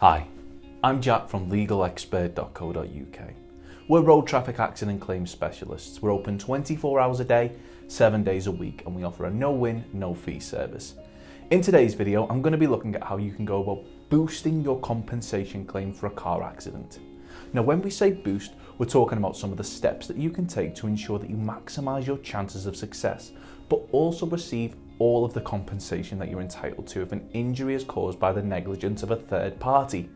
Hi, I'm Jack from LegalExpert.co.uk. We're road traffic accident claims specialists. We're open 24 hours a day, 7 days a week, and we offer a no-win, no-fee service. In today's video, I'm going to be looking at how you can go about boosting your compensation claim for a car accident. Now, when we say boost, we're talking about some of the steps that you can take to ensure that you maximise your chances of success, but also receive all of the compensation that you're entitled to if an injury is caused by the negligence of a third party.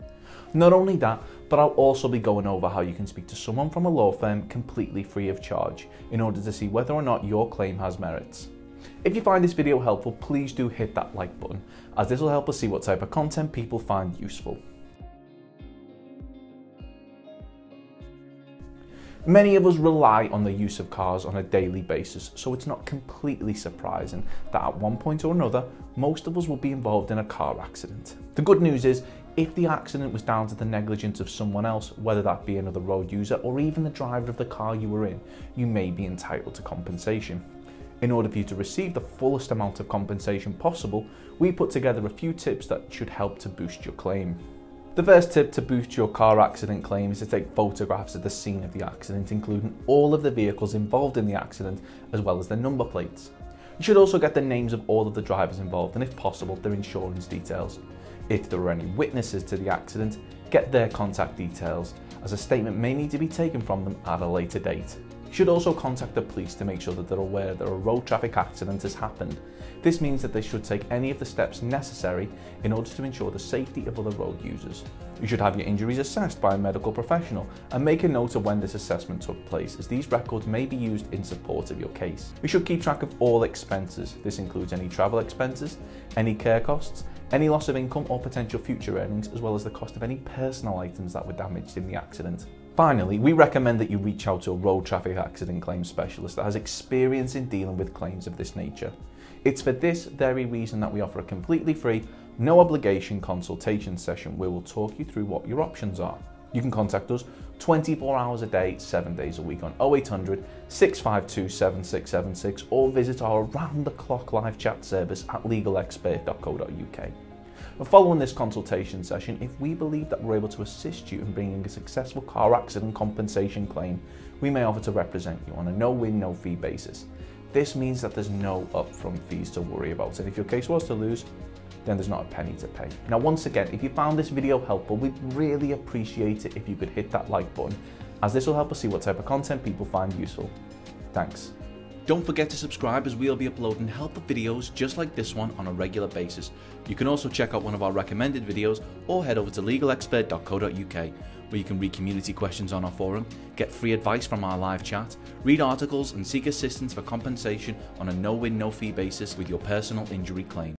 Not only that, but I'll also be going over how you can speak to someone from a law firm completely free of charge in order to see whether or not your claim has merits. If you find this video helpful, please do hit that like button, as this will help us see what type of content people find useful. Many of us rely on the use of cars on a daily basis, so it's not completely surprising that at one point or another, most of us will be involved in a car accident. The good news is, if the accident was down to the negligence of someone else, whether that be another road user or even the driver of the car you were in, you may be entitled to compensation. In order for you to receive the fullest amount of compensation possible, we put together a few tips that should help to boost your claim. The first tip to boost your car accident claim is to take photographs of the scene of the accident, including all of the vehicles involved in the accident, as well as their number plates. You should also get the names of all of the drivers involved and, if possible, their insurance details. If there are any witnesses to the accident, get their contact details, as a statement may need to be taken from them at a later date. You should also contact the police to make sure that they're aware that a road traffic accident has happened. This means that they should take any of the steps necessary in order to ensure the safety of other road users. You should have your injuries assessed by a medical professional and make a note of when this assessment took place, as these records may be used in support of your case. You should keep track of all expenses. This includes any travel expenses, any care costs, any loss of income or potential future earnings, as well as the cost of any personal items that were damaged in the accident. Finally, we recommend that you reach out to a road traffic accident claims specialist that has experience in dealing with claims of this nature. It's for this very reason that we offer a completely free, no obligation consultation session where we'll talk you through what your options are. You can contact us 24 hours a day, 7 days a week on 0800 652 7676 or visit our around-the-clock live chat service at legalexpert.co.uk. And following this consultation session, if we believe that we're able to assist you in bringing a successful car accident compensation claim, we may offer to represent you on a no-win, no-fee basis. This means that there's no upfront fees to worry about, and if your case was to lose, then there's not a penny to pay. Now, once again, if you found this video helpful, we'd really appreciate it if you could hit that like button, as this will help us see what type of content people find useful. Thanks. Don't forget to subscribe, as we'll be uploading helpful videos just like this one on a regular basis. You can also check out one of our recommended videos or head over to legalexpert.co.uk, where you can read community questions on our forum, get free advice from our live chat, read articles and seek assistance for compensation on a no-win, no-fee basis with your personal injury claim.